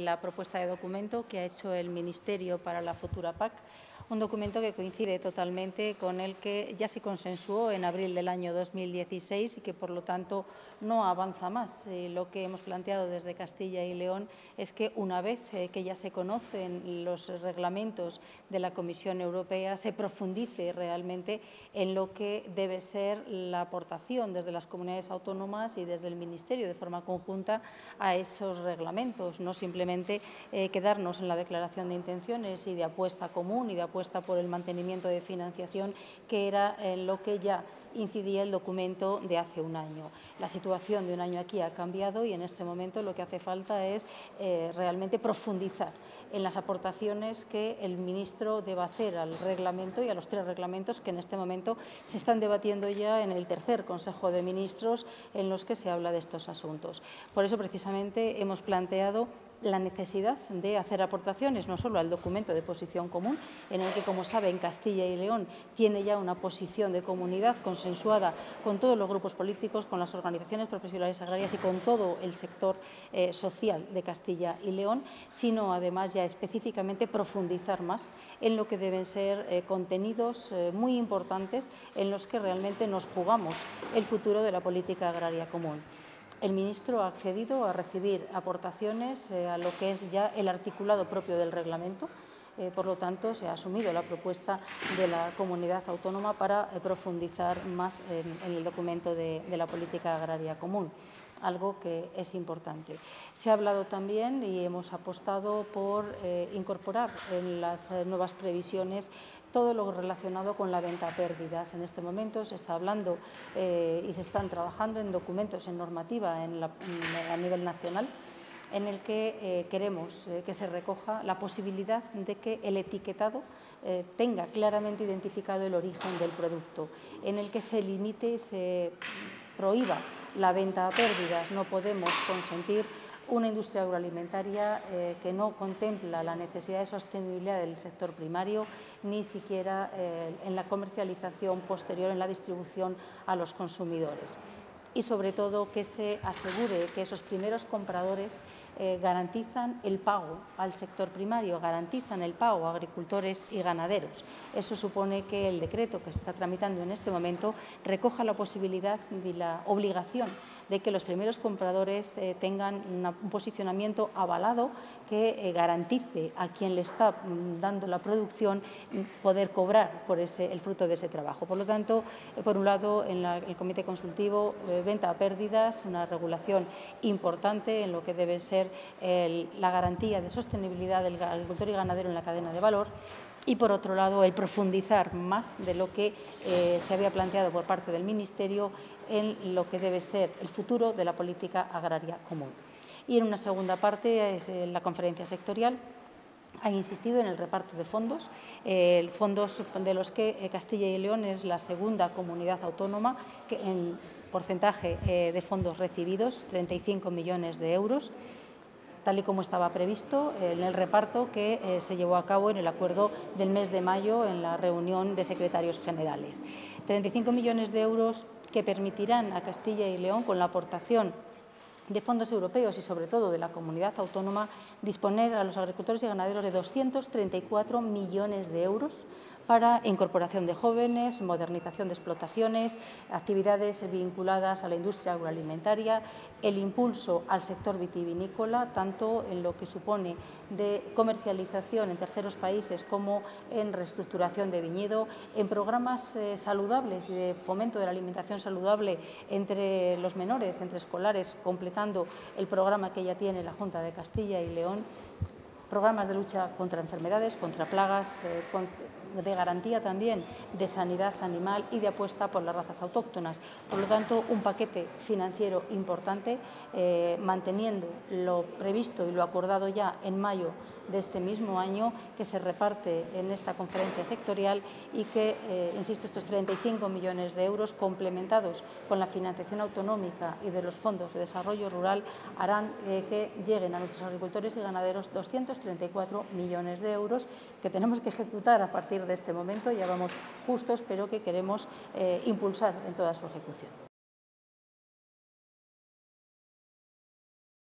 La propuesta de documento que ha hecho el Ministerio para la futura PAC, un documento que coincide totalmente con el que ya se consensuó en abril del año 2016 y que, por lo tanto, no avanza más. Lo que hemos planteado desde Castilla y León es que, una vez que ya se conocen los reglamentos de la Comisión Europea, se profundice realmente en lo que debe ser la aportación desde las comunidades autónomas y desde el Ministerio de forma conjunta a esos reglamentos, no simplemente quedarnos en la declaración de intenciones y de apuesta común y de apuesta por el mantenimiento de financiación, que era lo que ya incidía el documento de hace un año. La situación de un año aquí ha cambiado y en este momento lo que hace falta es realmente profundizar en las aportaciones que el ministro deba hacer al reglamento y a los tres reglamentos que en este momento se están debatiendo ya en el tercer Consejo de Ministros en los que se habla de estos asuntos. Por eso, precisamente, hemos planteado la necesidad de hacer aportaciones no solo al documento de posición común, en el que, como saben, Castilla y León tiene ya una posición de comunidad consensuada con todos los grupos políticos, con las organizaciones profesionales agrarias y con todo el sector social de Castilla y León, sino además ya específicamente profundizar más en lo que deben ser contenidos muy importantes en los que realmente nos jugamos el futuro de la política agraria común. El ministro ha accedido a recibir aportaciones a lo que es ya el articulado propio del reglamento. Por lo tanto, se ha asumido la propuesta de la comunidad autónoma para profundizar más en el documento de la política agraria común, algo que es importante. Se ha hablado también y hemos apostado por incorporar en las nuevas previsiones todo lo relacionado con la venta a pérdidas. En este momento se está hablando y se están trabajando en documentos, en normativa a nivel nacional, en el que queremos que se recoja la posibilidad de que el etiquetado tenga claramente identificado el origen del producto, en el que se limite y se prohíba la venta a pérdidas. No podemos consentir una industria agroalimentaria que no contempla la necesidad de sostenibilidad del sector primario, ni siquiera en la comercialización posterior, en la distribución a los consumidores. Y, sobre todo, que se asegure que esos primeros compradores garantizan el pago al sector primario, garantizan el pago a agricultores y ganaderos. Eso supone que el decreto que se está tramitando en este momento recoja la posibilidad y la obligación de que los primeros compradores tengan un posicionamiento avalado que garantice a quien le está dando la producción poder cobrar por el fruto de ese trabajo. Por lo tanto, por un lado, en el comité consultivo, venta a pérdidas, una regulación importante en lo que debe ser la garantía de sostenibilidad del agricultor y ganadero en la cadena de valor, y, por otro lado, el profundizar más de lo que se había planteado por parte del Ministerio en lo que debe ser el futuro de la política agraria común. Y en una segunda parte, la conferencia sectorial ha insistido en el reparto de fondos, fondos de los que Castilla y León es la segunda comunidad autónoma que, en porcentaje de fondos recibidos, 35 millones de euros, tal y como estaba previsto en el reparto que se llevó a cabo en el acuerdo del mes de mayo en la reunión de secretarios generales. 35 millones de euros que permitirán a Castilla y León, con la aportación de fondos europeos y, sobre todo, de la comunidad autónoma, disponer a los agricultores y ganaderos de 234 millones de euros para incorporación de jóvenes, modernización de explotaciones, actividades vinculadas a la industria agroalimentaria, el impulso al sector vitivinícola, tanto en lo que supone de comercialización en terceros países como en reestructuración de viñedo, en programas saludables y de fomento de la alimentación saludable entre los menores, entre escolares, completando el programa que ya tiene la Junta de Castilla y León, programas de lucha contra enfermedades, contra plagas, de garantía también de sanidad animal y de apuesta por las razas autóctonas. Por lo tanto, un paquete financiero importante, manteniendo lo previsto y lo acordado ya en mayo de este mismo año, que se reparte en esta conferencia sectorial y que, insisto, estos 35 millones de euros complementados con la financiación autonómica y de los fondos de desarrollo rural harán que lleguen a nuestros agricultores y ganaderos 234 millones de euros que tenemos que ejecutar a partir de este momento. Ya vamos justos, pero que queremos impulsar en toda su ejecución.